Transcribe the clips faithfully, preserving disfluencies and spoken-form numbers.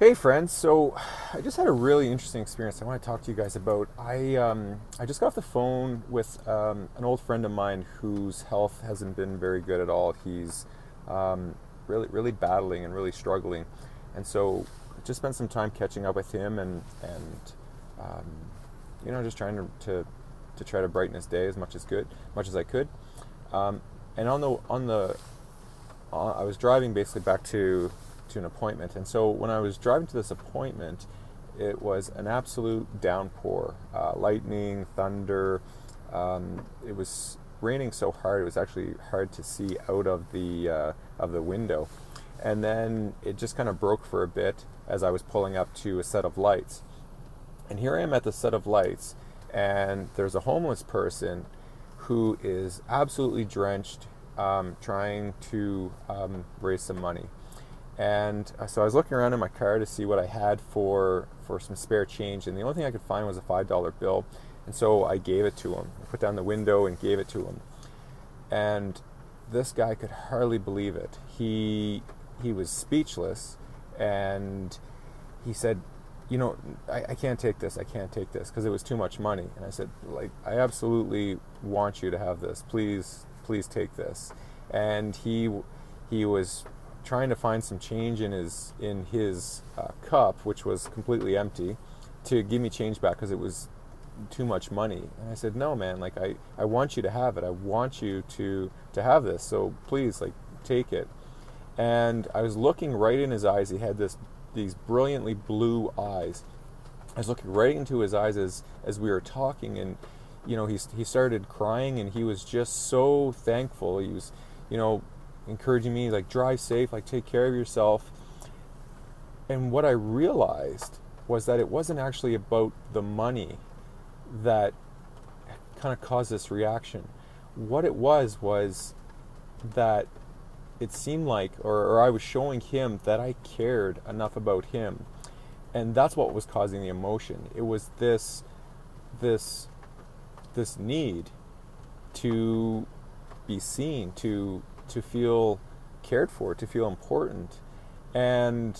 Hey friends, so I just had a really interesting experience I want to talk to you guys about. I um, I just got off the phone with um, an old friend of mine whose health hasn't been very good at all. He's um, really, really battling and really struggling. And so I just spent some time catching up with him and, and um, you know, just trying to, to, to try to brighten his day as much as good, much as I could. Um, and on the, on the uh, I was driving basically back to... to an appointment, and so when I was driving to this appointment, it was an absolute downpour, uh, lightning, thunder. Um, it was raining so hard it was actually hard to see out of the uh, of the window, and then it just kind of broke for a bit as I was pulling up to a set of lights. And here I am at the set of lights, and there's a homeless person who is absolutely drenched, um, trying to um, raise some money. And so I was looking around in my car to see what I had for for some spare change, and the only thing I could find was a five dollar bill. And so I gave it to him. I put down the window and gave it to him. And this guy could hardly believe it. He he was speechless, and he said, you know, I, I can't take this. I can't take this because it was too much money. And I said, like, I absolutely want you to have this. Please, please take this. And he he was trying to find some change in his in his uh, cup, which was completely empty, to give me change back because it was too much money. And I said, no man, like I, I want you to have it. I want you to to have this, so please, like, take it. And I was looking right in his eyes. He had this these brilliantly blue eyes. I was looking right into his eyes as as we were talking, and you know, he he started crying, and he was just so thankful. He was, you know, encouraging me, like, drive safe, like, take care of yourself. And what I realized was that it wasn't actually about the money that kind of caused this reaction. What it was was that it seemed like, or, or I was showing him that I cared enough about him, and that's what was causing the emotion. It was this this this need to be seen, to to feel cared for, to feel important. And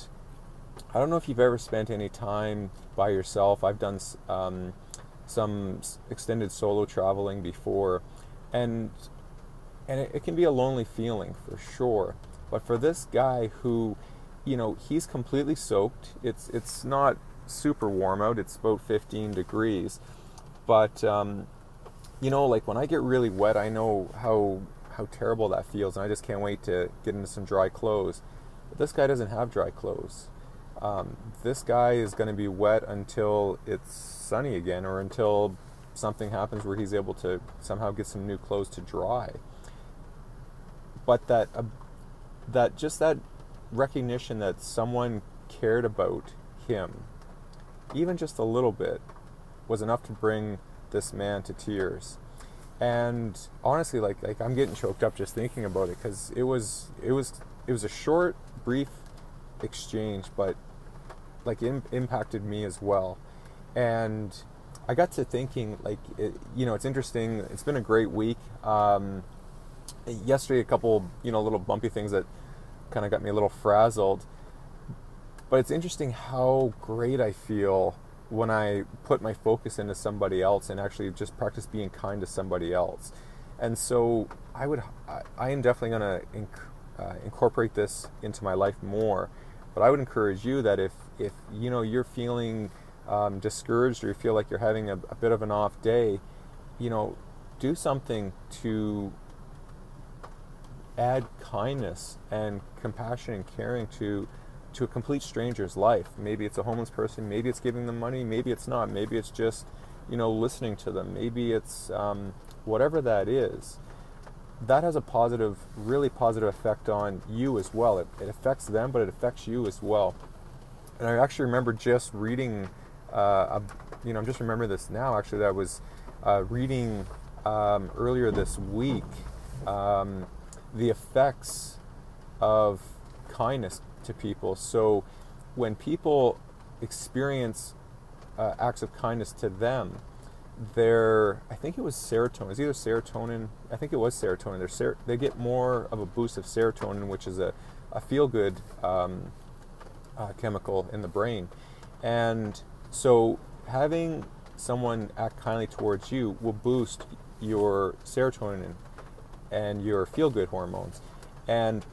I don't know if you've ever spent any time by yourself. I've done um, some extended solo traveling before, and and it, it can be a lonely feeling for sure. But for this guy who, you know, he's completely soaked. It's it's not super warm out. It's about fifteen degrees. But, um, you know, like when I get really wet, I know how how terrible that feels, and I just can't wait to get into some dry clothes. But this guy doesn't have dry clothes. Um, this guy is going to be wet until it's sunny again, or until something happens where he's able to somehow get some new clothes to dry. But that uh, that just that recognition that someone cared about him, even just a little bit, was enough to bring this man to tears. And honestly, like like I'm getting choked up just thinking about it, because it was it was it was a short, brief exchange, but like it impacted me as well. And I got to thinking, like, it, you know, it's interesting. It's been a great week. Um, yesterday, a couple, you know, little bumpy things that kind of got me a little frazzled. But it's interesting how great I feel when I put my focus into somebody else and actually just practice being kind to somebody else. And so I would, I, I am definitely going to inc- uh, incorporate this into my life more. But I would encourage you that if, if you know, you're feeling um, discouraged, or you feel like you're having a, a bit of an off day, you know, do something to add kindness and compassion and caring to to a complete stranger's life. Maybe it's a homeless person, maybe it's giving them money, maybe it's not, maybe it's just, you know, listening to them, maybe it's um, whatever that is. That has a positive, really positive effect on you as well. It, it affects them, but it affects you as well. And I actually remember just reading, uh, a, you know, I'm just remembering this now, actually, that I was uh, reading um, earlier this week, um, the effects of kindness to people. So when people experience uh, acts of kindness to them, their, I think it was serotonin, it's either serotonin, I think it was serotonin, they're ser- they get more of a boost of serotonin, which is a, a feel-good um, uh, chemical in the brain. And so having someone act kindly towards you will boost your serotonin and your feel-good hormones. And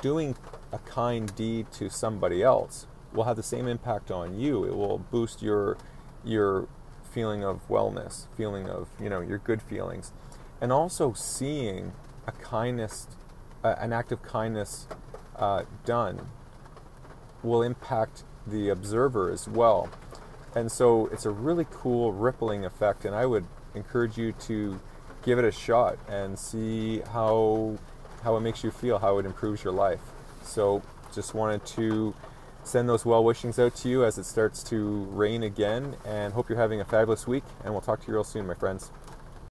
doing a kind deed to somebody else will have the same impact on you. It will boost your your feeling of wellness, feeling of, you know, your good feelings. And also seeing a kindness, uh, an act of kindness uh, done will impact the observer as well. And so it's a really cool rippling effect, and I would encourage you to give it a shot and see how how it makes you feel, how it improves your life. So just wanted to send those well wishings out to you as it starts to rain again, and hope you're having a fabulous week, and we'll talk to you real soon, my friends.